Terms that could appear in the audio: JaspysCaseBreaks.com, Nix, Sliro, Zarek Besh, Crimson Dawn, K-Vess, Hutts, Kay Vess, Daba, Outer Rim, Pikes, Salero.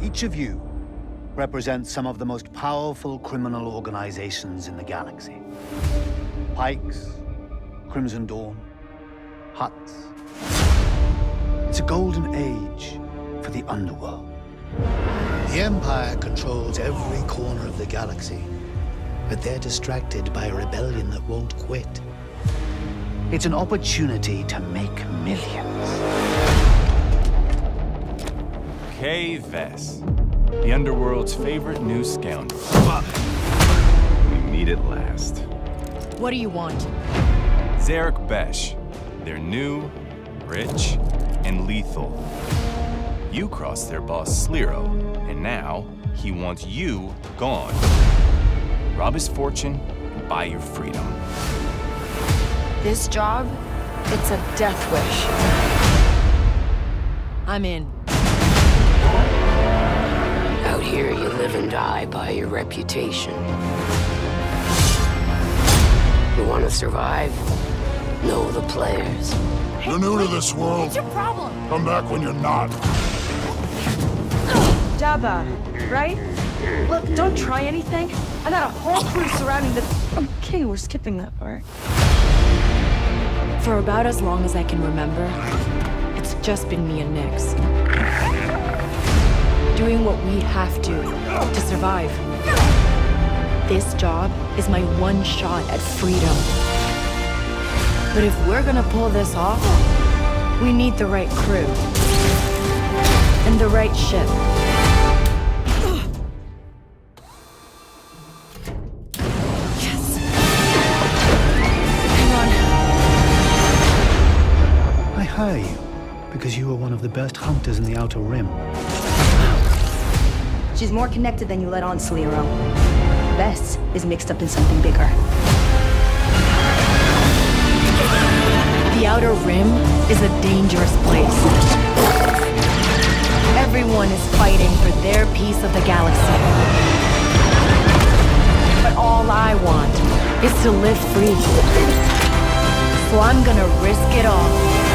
Each of you represents some of the most powerful criminal organizations in the galaxy. Pikes, Crimson Dawn, Hutts. It's a golden age for the underworld. The Empire controls every corner of the galaxy, but they're distracted by a rebellion that won't quit. It's an opportunity to make millions. K-Vess, the underworld's favorite new scoundrel. We need it last. What do you want? Zarek Besh. They're new, rich, and lethal. You crossed their boss, Sliro, and now he wants you gone. Rob his fortune and buy your freedom. This job, it's a death wish. I'm in. Out here, you live and die by your reputation. You want to survive? Know the players. You're new to this world. What's your problem? Come back when you're not. Daba, right? Look, don't try anything. I got a whole crew surrounding the... Okay, we're skipping that part. For about as long as I can remember, it's just been me and Nix. Doing what we have to survive. This job is my one shot at freedom. But if we're gonna pull this off, we need the right crew. And the right ship. Yes! Hang on. I hire you because you are one of the best hunters in the Outer Rim. She's more connected than you let on, Salero. Bess is mixed up in something bigger. The Outer Rim is a dangerous place. Everyone is fighting for their piece of the galaxy. But all I want is to live free. So I'm gonna risk it all.